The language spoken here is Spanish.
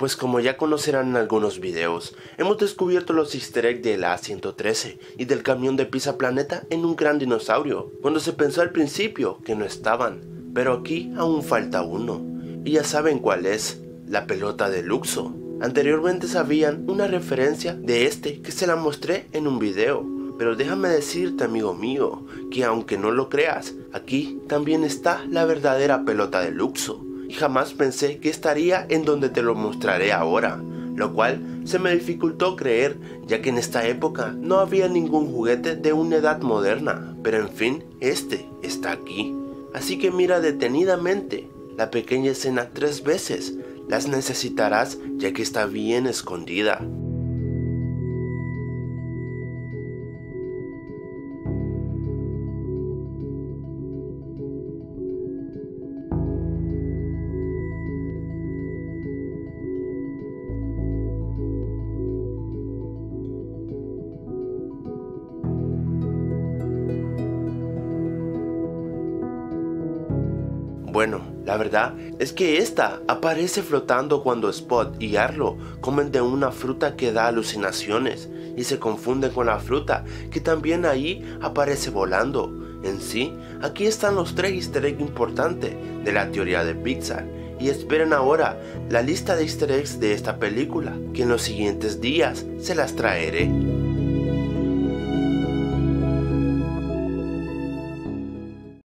Pues como ya conocerán en algunos videos, hemos descubierto los easter eggs del A113 y del camión de Pizza Planeta en un gran dinosaurio, cuando se pensó al principio que no estaban, pero aquí aún falta uno, y ya saben cuál es, la pelota de Luxo. Anteriormente sabían una referencia de este que se la mostré en un video, pero déjame decirte, amigo mío, que aunque no lo creas, aquí también está la verdadera pelota de Luxo. Y jamás pensé que estaría en donde te lo mostraré ahora, lo cual se me dificultó creer, ya que en esta época no había ningún juguete de una edad moderna, pero en fin, este está aquí. Así que mira detenidamente la pequeña escena 3 veces, las necesitarás ya que está bien escondida. Bueno, la verdad es que esta aparece flotando cuando Spot y Arlo comen de una fruta que da alucinaciones y se confunden con la fruta que también ahí aparece volando. En sí, aquí están los 3 easter eggs importantes de la teoría de Pixar y esperen ahora la lista de easter eggs de esta película que en los siguientes días se las traeré.